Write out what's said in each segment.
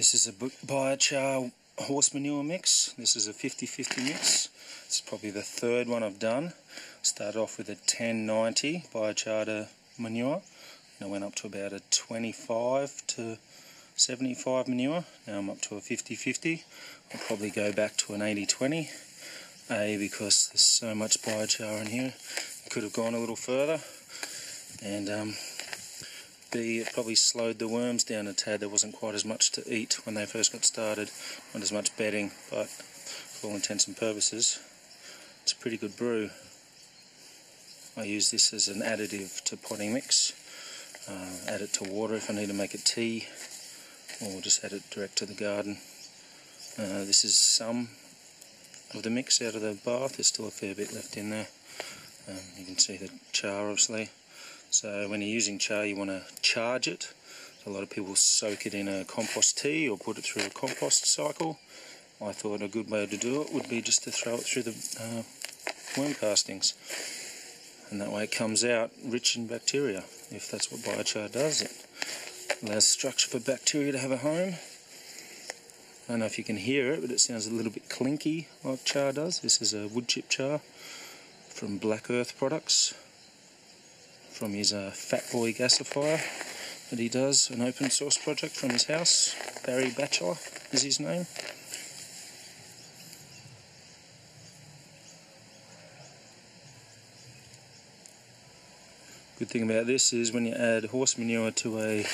This is a biochar horse manure mix. This is a 50-50 mix. It's probably the third one I've done. Started off with a 10-90 biochar to manure. And I went up to about a 25 to 75 manure. Now I'm up to a 50-50. I'll probably go back to an 80-20. A, because there's so much biochar in here. It could have gone a little further. And B, it probably slowed the worms down a tad. There wasn't quite as much to eat when they first got started. Not as much bedding, but for all intents and purposes, it's a pretty good brew. I use this as an additive to potting mix. Add it to water if I need to make a tea, or just add it direct to the garden. This is some of the mix out of the bath. There's still a fair bit left in there. You can see the char, obviously. So when you're using char, you want to charge it. So a lot of people soak it in a compost tea or put it through a compost cycle. I thought a good way to do it would be just to throw it through the worm castings. And that way it comes out rich in bacteria, if that's what biochar does. It allows structure for bacteria to have a home. I don't know if you can hear it, but it sounds a little bit clinky like char does. This is a wood chip char from Black Earth Products, from his Fat Boy gasifier that he does, an open source project from his house. Barry Batchelor is his name. Good thing about this is when you add horse manure to a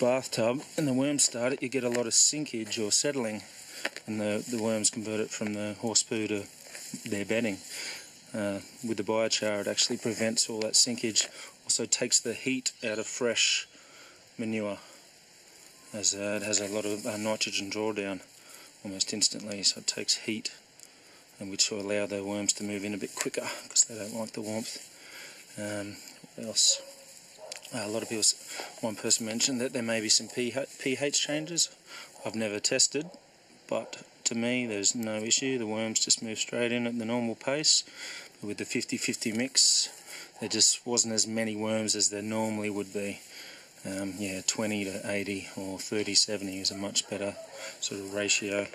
bathtub and the worms start it, you get a lot of sinkage or settling, and the worms convert it from the horse poo to their bedding. With the biochar, it actually prevents all that sinkage. Also takes the heat out of fresh manure, as it has a lot of nitrogen drawdown almost instantly, so it takes heat, and which will allow the worms to move in a bit quicker because they don't like the warmth. What else? A lot of people, one person mentioned that there may be some pH changes. I've never tested, but to me there's no issue. The worms just move straight in at the normal pace. But with the 50-50 mix, there just wasn't as many worms as there normally would be. Yeah, 20 to 80 or 30-70 is a much better sort of ratio.